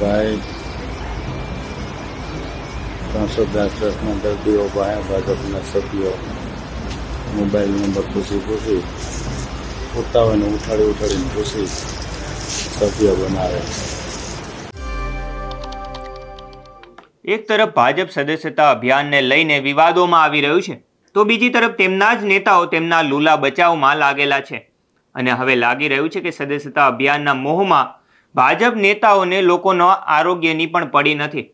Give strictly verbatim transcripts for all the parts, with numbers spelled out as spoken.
बाईस पाँच सौ दस दस नंबर भी हो पाए बाद अपना सब भी हो मोबाइल नंबर पूछी पूछी उठता हुआ उठाड़ी उठाड़ी पूछी सब भी बना रहे। एक तरफ भाजप सदस्यता अभियानને લઈને વિવાદોમાં આવી રહ્યું છે તો બીજી તરફ તેમના જ નેતાઓ તેમના લૂલા બચાવમાં લાગેલા છે અને હવે લાગી રહ્યું છે કે સદસ્યતા અભિયાનના મોહમાં ભાજપ નેતાઓને લોકોનો આરોગ્યની પણ પડી નથી।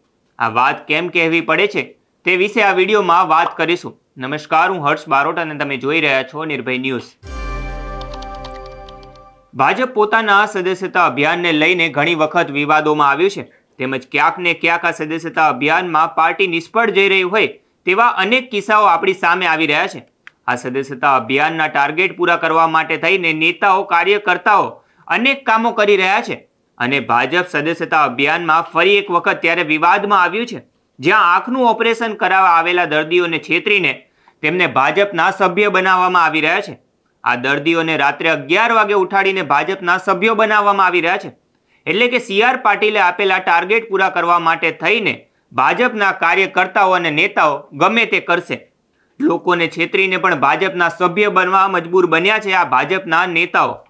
આ વાત કેમ કહેવી પડે છે તે વિશે આ વિડિયોમાં વાત કરીશું। નમસ્કાર, હું હર્ષ બારોટ અને તમે જોઈ રહ્યા છો નિર્ભય ન્યૂઝ। ભાજપ પોતાના સદસ્યતા અભિયાનને લઈને ઘણી વખત વિવાદોમાં આવ્યું છે। તેમજ ક્યાંક ને ક્યાંક આ સદસ્યતા અભિયાનમાં પાર્ટી નિષ્ફળ જઈ રહી હોય તેવા અનેક કિસ્સાઓ આપણી સામે આવી રહ્યા છે। આ સદસ્યતા અભિયાનના ટાર્ગેટ પૂરા કરવા માટે થઈને નેતાઓ કાર્યકર્તાઓ અનેક કામો કરી રહ્યા છે અને ભાજપ સદસ્યતા અભિયાનમાં ફરી એક વખત ત્યારે વિવાદમાં આવ્યું છે જ્યાં આંખનું ઓપરેશન કરાવવા આવેલા દર્દીઓને છેતરીને તેમને ભાજપના સભ્ય બનાવવામાં આવી રહ્યા છે। આ દર્દીઓને રાત્રે અગિયાર વાગે ઉઠાડીને ભાજપના સભ્યો બનાવવામાં આવી રહ્યા છે। એટલે કે સી આર પાટીલે આપેલા ટાર્ગેટ પૂરા કરવા માટે થઈને ભાજપના કાર્યકર્તાઓ અને નેતાઓ ગમે તે કરશે, લોકોને છેતરીને પણ ભાજપના સભ્ય બનવા મજબૂર બન્યા છે। આ ભાજપના નેતાઓ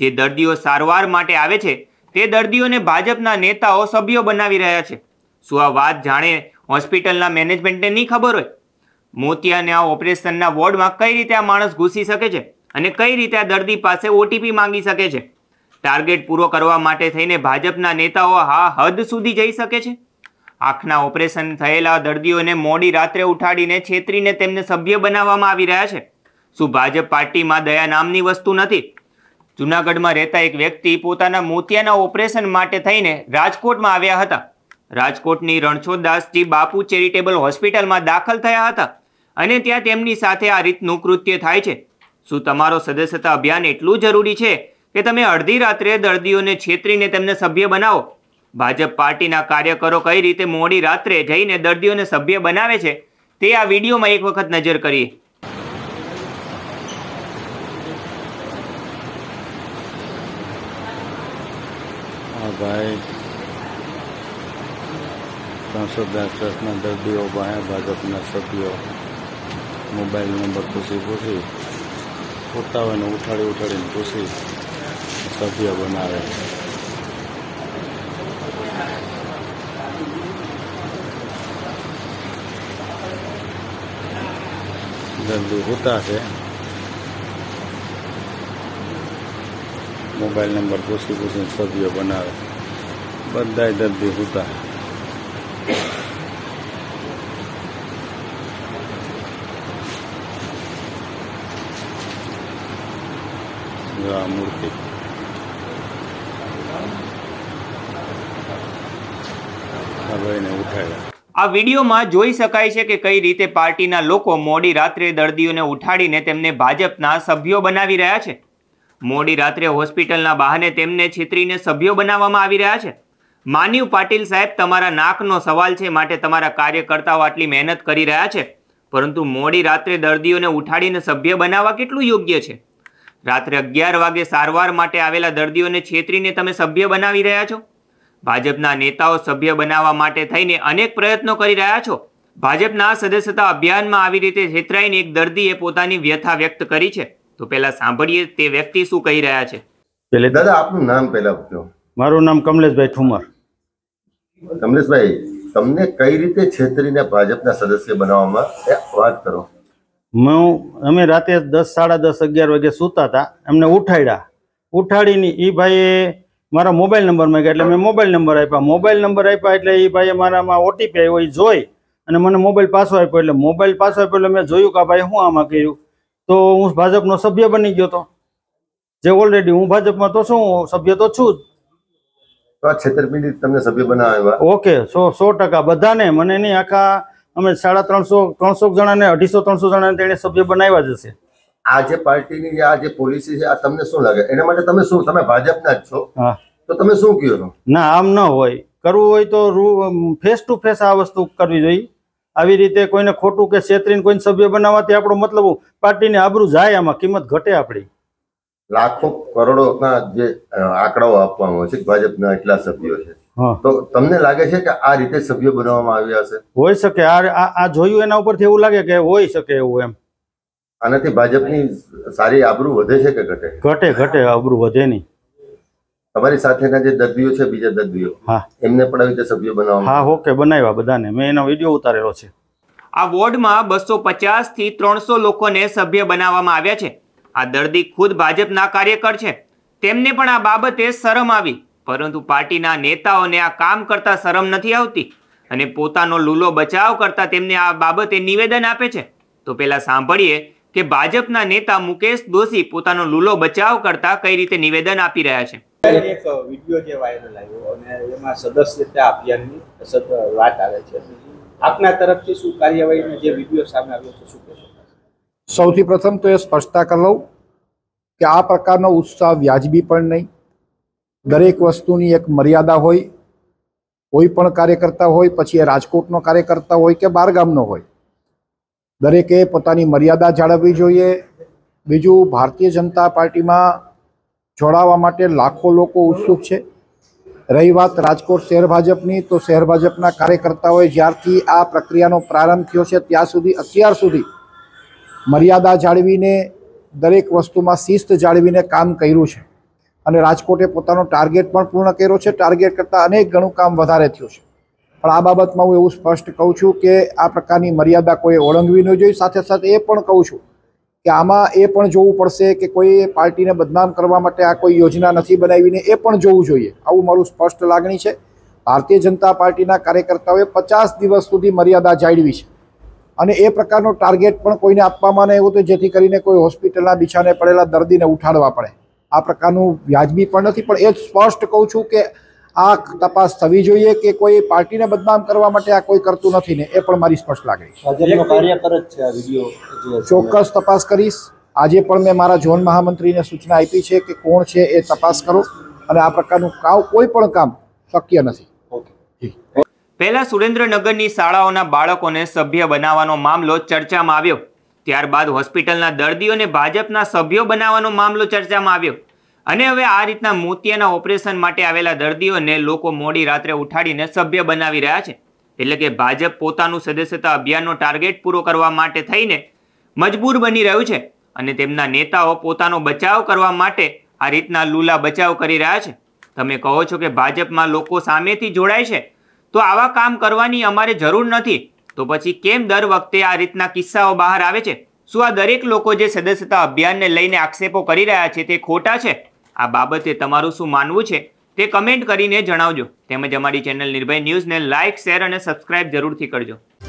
જે દર્દીઓ સારવાર માટે આવે છે તે દર્દીઓને ભાજપના નેતાઓ સભ્યો બનાવી રહ્યા છે। શું આ વાત જાણે હોસ્પિટલના મેનેજમેન્ટને નહીં ખબર હોય? મોતિયાના ઓપરેશનના વોર્ડમાં કઈ રીતે આ માણસ ઘૂસી શકે છે અને કઈ રીતે આ દર્દી પાસે ઓટીપી માંગી શકે છે? ટાર્ગેટ પૂરો કરવા માટે થઈને ભાજપના નેતાઓ હા હદ સુધી જઈ શકે છે। આંખના ઓપરેશન થયેલા દર્દીઓને મોડી રાત્રે ઉઠાડીને છેતરીને તેમને સભ્ય બનાવવામાં આવી રહ્યા છે। શું ભાજપ પાર્ટીમાં દયા નામની વસ્તુ નથી? જૂનાગઢમાં રહેતા એક વ્યક્તિ પોતાના મોતિયાના ઓપરેશન માટે થઈને રાજકોટમાં આવ્યા હતા। રાજકોટની રણછોડદાસ બાપુ ચેરિટેબલ હોસ્પિટલમાં દાખલ થયા હતા અને ત્યાં તેમની સાથે આ રીતનું કૃત્ય થાય છે। શું તમારો સદસ્યતા અભિયાન એટલું જરૂરી છે કે તમે અડધી રાત્રે દર્દીઓને છેતરીને તેમને સભ્ય બનાવો? ભાજપ પાર્ટીના કાર્યકરો કઈ રીતે મોડી રાત્રે જઈને દર્દીઓને સભ્ય બનાવે છે તે આ વિડીયોમાં એક વખત નજર કરીએ। આ ભાઈ ત્રણસો દસ દસના દર્દીઓ પાસે ભાજપના સભ્યો મોબાઈલ નંબર પૂછી પૂછી ઉઠતા હોય ને ઉઠાડી ઉઠાડીને પૂછી सब्जियाँ बना रहे हैं। जल्दी होता है मोबाइल नंबर पूछी पूछी सब्जियाँ बना रहे बदाय जल्दी होता है। मूर्ति આ વિડીયોમાં જોઈ શકાય છે કે કઈ રીતે પાર્ટીના લોકો મોડી રાત્રે દર્દીઓને ઉઠાડીને તેમને ભાજપના સભ્યો બનાવી રહ્યા છે। મોડી રાત્રે હોસ્પિટલના બહાને તેમને છેતરીને સભ્યો બનાવવામાં આવી રહ્યા છે। માનીવ પાટીલ સાહેબ, તમારા નાકનો સવાલ છે માટે તમારા કાર્યકર્તાઓ આટલી મહેનત કરી રહ્યા છે, પરંતુ મોડી રાત્રે દર્દીઓને ઉઠાડીને સભ્ય બનાવવા કેટલું યોગ્ય છે? રાત્રે અગિયાર વાગે સારવાર માટે આવેલા દર્દીઓને છેતરીને તમે સભ્ય બનાવી રહ્યા છો। ભાજપના નેતાઓ સભ્ય બનાવવા માટે થઈને અનેક પ્રયત્નો કરી રહ્યા છો। ભાજપના સદસ્યતા અભિયાનમાં આવી રીતે છેતરાઈને એક દર્દીએ પોતાની વ્યથા વ્યક્ત કરી છે, તો પહેલા સાંભળીએ તે વ્યક્તિ શું કહી રહ્યા છે। પેલે દાદા આપનું નામ પહેલા પૂછો। મારું નામ કમલેશભાઈ ઠુમર। કમલેશભાઈ, તમને કઈ રીતે છેતરીને ભાજપના સદસ્ય બનાવવામાં વાત કરો? અમે રાતે દસ સાડા દસ અગિયાર વાગે સૂતા હતા, એમને ઉઠાડ્યા, ઉઠાડીને એ ભાઈએ મારા મોબાઈલ નંબર માંગ્યા એટલે મેં મોબાઈલ નંબર આપ્યા મોબાઈલ નંબર આપ્યા એટલે એ ભાઈએ મારામાં ઓટીપી આવ્યો એ જોઈ અને મને મોબાઈલ પાછો આપ્યો એટલે મોબાઈલ પાછો આપ્યો એટલે મેં જોયું કે આ ભાઈ હું આમાં કર્યું તો હું ભાજપનો સભ્ય બની ગયો હતો, જે ઓલરેડી હું ભાજપમાં તો શું સભ્ય તો છું જ। છેતરપિંડી તમને સભ્ય બનાવ્યા? ઓકે, સો સો ટકા બધાને, મને નહીં, આખા અમે સાડા ત્રણસો ત્રણસો જણાને અઢીસો ત્રણસો જણાને તેને સભ્ય બનાવ્યા જ હશે। આ જે પાર્ટીની આ જે પોલિસી છે આ તમને શું લાગે એના માટે તમે શું, તમે ભાજપના જ છો તો તમે શું કહો? ના, આમ ન હોય, કરવું હોય તો ફેસ ટુ ફેસ આ વસ્તુ કરવી જોઈએ। આવી રીતે કોઈને ખોટું કે છેતરીને કોઈને સભ્ય બનાવવાથી આપણો મતલબ પાર્ટીની આબરૂ જાય, આમાં કિંમત ઘટે આપણી। લાખો કરોડોના જે આંકડાઓ આપવામાં આવે છે ભાજપના એટલા સભ્યો છે ત્રણસો લોકોને સભ્ય બનાવવામાં આવ્યા છે। આ દર્દી ખુદ ભાજપના કાર્યકર છે, તેમને પણ આ બાબતે શરમ આવી, परंतु पार्टी ना नेताओने आ काम करता शरम नहीं आवती अने पोतानो लूलो बचाव करता तेमने आ बाबते निवेदन आपे छे। तो पहला सांभळीए के भाजपना नेता मुकेश दोषी पोतानो लूलो बचाव करता कई रीते निवेदन आपी रह्या छे। एक वीडियो जे वायरल आव्यो अने एमां सदस्यता अभियाननी सत वात आवे छे, आपना तरफथी शुं कार्यवाहीनो जे वीडियो सामे आव्यो छे शुं कहेशो? सौथी प्रथम तो ए स्पष्टता कर लऊं के आ प्रकारनो उत्साह व्याजबी पण नहीं। दरेक वस्तुनी एक मर्यादा होय, कोईपण कार्यकर्ता होय, पछी ए राजकोटनो कार्यकर्ता होय के बारगामनो होय, दरेके पोतानी मर्यादा जाळववी जोईए। बीजू भारतीय जनता पार्टीमां जोड़ावा माटे लाखों लोको उत्सुक छे। रही बात राजकोट शहर भाजपनी, तो शहर भाजपना कार्यकर्ताओए ज्यारथी आ प्रक्रियानो प्रारंभ थयो छे त्यां सुधी अत्यार सुधी मर्यादा जाळवीने दरेक वस्तुमां शिस्त जाळवीने काम कर्युं छे अने राजकोटे पोतानो टार्गेट पण पूर्ण कर्यो छे। टार्गेट करता अनेक गणुं काम वधारे थयुं छे, पण आ बाबतमां हुं एवुं स्पष्ट कहूं छुं के आ प्रकारनी मर्यादा कोई ओळंघवी न जोईए। साथे साथ ए पण कहूं छुं के आमां ए पण जोवुं पड़शे के कोई पार्टीने बदनाम करवा माटे आ कोई योजना नथी बनावीने, ए पण जोवुं जोईए। आवुं मारुं स्पष्ट लागणी छे। भारतीय जनता पार्टीना कार्यकर्ताओए पचास दिवस सुधी मर्यादा जाळवी छे अने ए प्रकारनो टार्गेट पण कोईने आपवामां न आव्यो तो जेथी करीने कोई होस्पिटलना बिछाने पड़ेला दर्दीने उठाडवा पड़े, आ प्रकारनुं व्याजबी पण नथी। पण ए स्पष्ट कहूं छुं के आ तपास थवी जोईए के कोई पार्टी ने बदनाम करवा माटे आ कोई करतुं नथी ने ए पण मारी स्पष्ट लागे छे। चोक्कस तपास करीश। आजे पण मैं मारा जोन महामंत्री ने सूचना आपी छे के कोण छे ए तपास करो अने आ प्रकारनुं कोई पण काम शक्य नथी। पहेला सुरेन्द्रनगरनी शाळाओना बाळकोने सभ्य बनाववानो मामलो चर्चामां आव्यो, त्यारबाद होस्पिटलना दर्दीओने भाजपना सभ्यो बनाववानो मामलो चर्चामां आव्यो अने हवे आ रीतना मोतियाना ऑपरेशन माटे आवेला दर्दीओने लोको मोडी रात्रे उठाडीने सभ्य बनावी रह्या छे। एटले के भाजप पोतानुं सदस्यता अभियाननो टार्गेट पूरो करवा माटे थईने मजबूर बनी रह्युं छे अने तेमना नेताओ पोतानो बचाव करवा माटे आ रीतना लूला बचाव करी रह्या छे। तमे कहो छो के भाजपमां लोको सामेथी जोड़ाय छे तो आवा काम करवानी अमारे जरूर नथी, तो पछी केम दर वखते आ रीतना किस्साओ बहार आवे छे? शुं आ दरेक लोको जे सदस्यता अभियानने लईने आक्षेपो करी रह्या छे ते खोटा छे? आ बाबते तमारुं शुं मानवुं छे ते कमेंट करीने जणावजो, તેમજ અમારી ચેનલ નિર્ભય ન્યૂઝને લાઇક, શેર અને સબસ્ક્રાઇબ જરૂરથી કરજો।